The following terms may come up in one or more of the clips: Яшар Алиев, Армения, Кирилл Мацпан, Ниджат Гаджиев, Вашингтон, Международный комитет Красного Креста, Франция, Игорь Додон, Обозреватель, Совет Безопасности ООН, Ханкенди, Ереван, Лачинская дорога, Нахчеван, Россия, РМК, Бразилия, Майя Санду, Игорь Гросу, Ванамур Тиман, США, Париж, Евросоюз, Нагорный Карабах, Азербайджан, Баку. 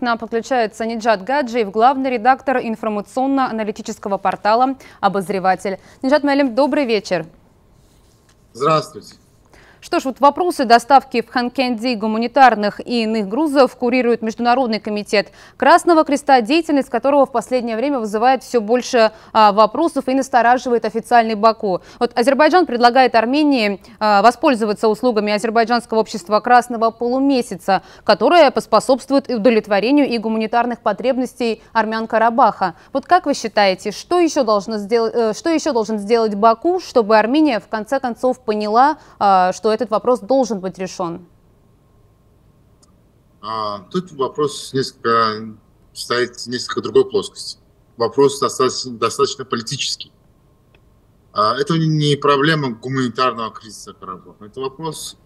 К нам подключается Ниджат Гаджиев, главный редактор информационно-аналитического портала «Обозреватель». Ниджат Малим, добрый вечер. Здравствуйте. Что ж, вот вопросы доставки в Ханкенди гуманитарных и иных грузов курирует Международный комитет Красного Креста, деятельность которого в последнее время вызывает все больше вопросов и настораживает официальный Баку. Вот Азербайджан предлагает Армении воспользоваться услугами Азербайджанского общества Красного полумесяца, которое поспособствует удовлетворению и гуманитарных потребностей армян Карабаха. Вот как вы считаете, что еще должен сделать Баку, чтобы Армения в конце концов поняла, что этот вопрос должен быть решен? Тут вопрос стоит в несколько другой плоскости. Вопрос достаточно политический. Это не проблема гуманитарного кризиса Карабаха. Это вопрос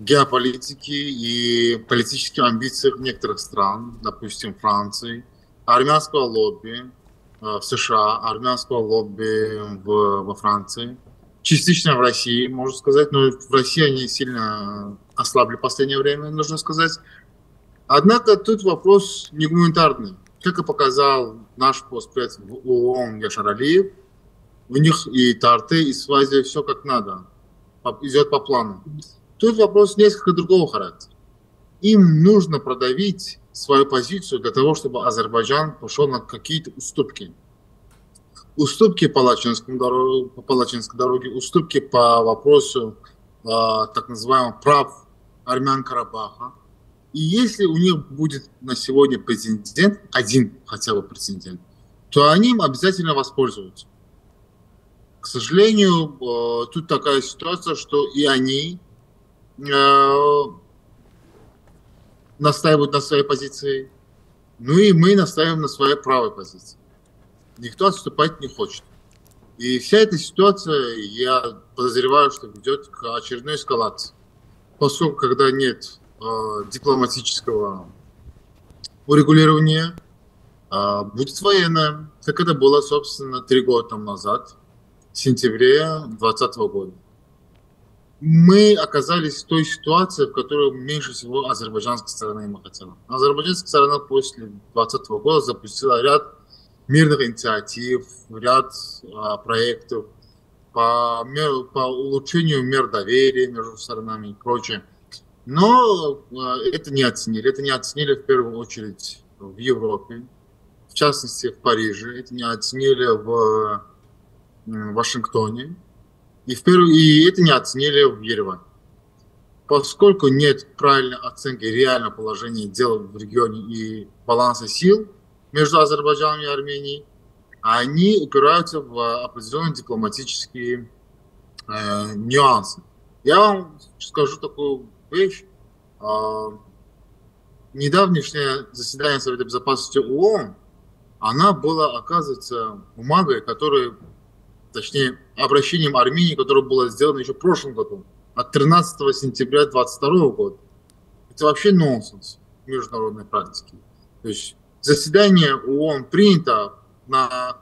геополитики и политических амбиций некоторых стран, допустим, Франции, армянского лобби в США, армянского лобби во Франции. Частично в России, можно сказать, но в России они сильно ослабли в последнее время, нужно сказать. Однако тут вопрос не гуманитарный. Как и показал наш постпред в ООН Яшар Алиев, у них и Тарты, и Свази, все как надо, идет по плану. Тут вопрос несколько другого характера. Им нужно продавить свою позицию для того, чтобы Азербайджан пошел на какие-то уступки. Уступки по Лачинской дороге, уступки по вопросу так называемых прав армян Карабаха. И если у них будет на сегодня претендент, один хотя бы претендент, то они им обязательно воспользуются. К сожалению, тут такая ситуация, что и они настаивают на своей позиции, ну и мы настаиваем на своей правой позиции. Никто отступать не хочет. И вся эта ситуация, я подозреваю, что ведет к очередной эскалации. Поскольку, когда нет дипломатического урегулирования, будет военное, как это было, собственно, 3 года тому назад, в сентябре 2020 года. Мы оказались в той ситуации, в которой меньше всего азербайджанской стороны им хотела. Азербайджанская сторона после 2020 года запустила ряд мирных инициатив, ряд проектов по улучшению мер доверия между сторонами и прочее. Но это не оценили. Это не оценили в первую очередь в Европе, в частности в Париже. Это не оценили в Вашингтоне. И это не оценили в Ереване. Поскольку нет правильной оценки реального положения дел в регионе и баланса сил между Азербайджаном и Арменией, они упираются в определенные дипломатические нюансы. Я вам скажу такую вещь. Недавнешнее заседание Совета Безопасности ООН, она была, оказывается, бумагой, точнее, обращением Армении, которое было сделано еще в прошлом году, от 13 сентября 2022 года. Это вообще нонсенс в международной практике. То есть заседание ООН принято на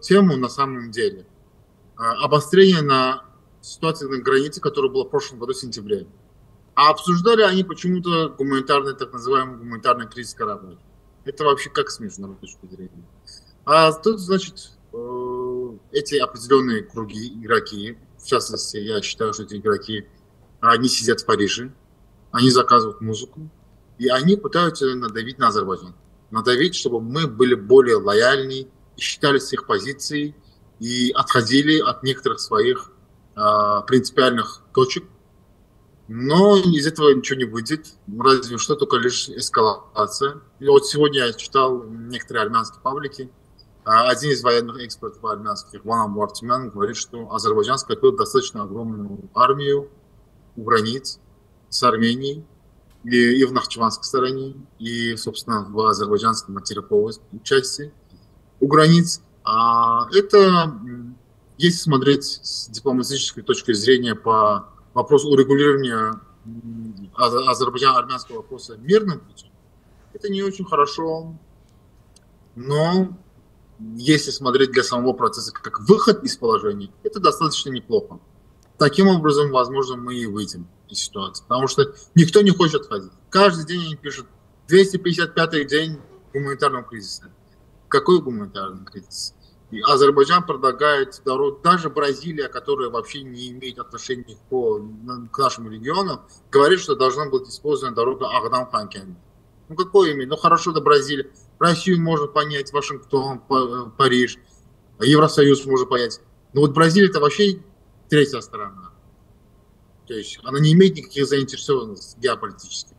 тему, на самом деле, обострение на ситуации на границе, которая была в прошлом году в сентябре. А обсуждали они почему-то гуманитарный, так называемый гуманитарный кризис Карабаха. Это вообще как смешно, на точку зрения. А тут, значит, эти определенные круги, игроки, в частности, я считаю, что эти игроки, они сидят в Париже, они заказывают музыку, и они пытаются надавить на Азербайджан. Надавить, чтобы мы были более лояльны, считали с их позиций и отходили от некоторых своих принципиальных точек. Но из этого ничего не выйдет, разве что только лишь эскалация. И вот сегодня я читал некоторые армянские паблики. Один из военных экспертов армянских, Ванамур Тиман, говорит, что Азербайджан скопил достаточно огромную армию у границ с Арменией, и в нахчеванской стороне, и, собственно, в азербайджанской материковой части у границ. Это, если смотреть с дипломатической точки зрения по вопросу урегулирования азербайджано-армянского вопроса мирным путем, это не очень хорошо. Но если смотреть для самого процесса как выход из положения, это достаточно неплохо. Таким образом, возможно, мы и выйдем из ситуации, потому что никто не хочет отходить. Каждый день они пишут 255-й день гуманитарного кризиса. Какой гуманитарный кризис? И Азербайджан продвигает дорогу, даже Бразилия, которая вообще не имеет отношения к нашему региону, говорит, что должна быть использована дорога Агдам-Ханкенди. Ну какое имя? Ну хорошо, до Бразилии. Россию можно понять, Вашингтон, Париж, Евросоюз можно понять. Но вот Бразилия это вообще третья сторона. То есть она не имеет никаких заинтересованностей геополитических.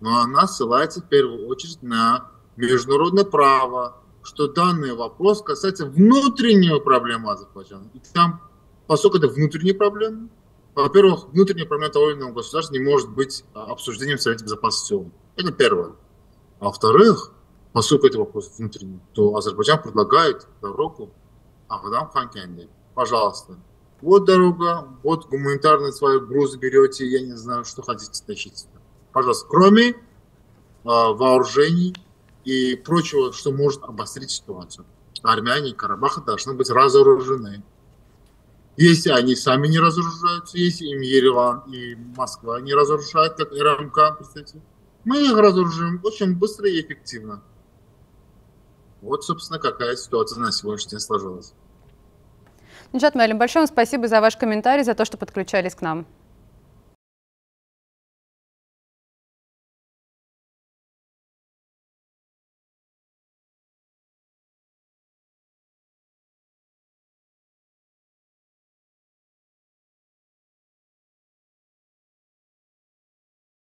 Но она ссылается в первую очередь на международное право, что данный вопрос касается внутреннего проблемы Азербайджана. И там, поскольку это внутренние проблемы, во-первых, внутренняя проблема того или иного государства не может быть обсуждением в Совете Безопасности ООН. Это первое. А во-вторых, поскольку это вопрос внутренний, то Азербайджан предлагает дорогу Агдам-Ханкенди. Пожалуйста. Вот дорога, вот гуманитарные свои грузы берете, я не знаю, что хотите тащить. Пожалуйста. Кроме вооружений и прочего, что может обострить ситуацию. Армяне и Карабаха должны быть разоружены. Если они сами не разоружаются, если им Ереван и Москва не разоружают, как РМК, представьте, мы их разоружим очень быстро и эффективно. Вот, собственно, какая ситуация на сегодняшний день сложилась. Ниджат Гаджиев, большое вам спасибо за ваш комментарий, за то, что подключались к нам.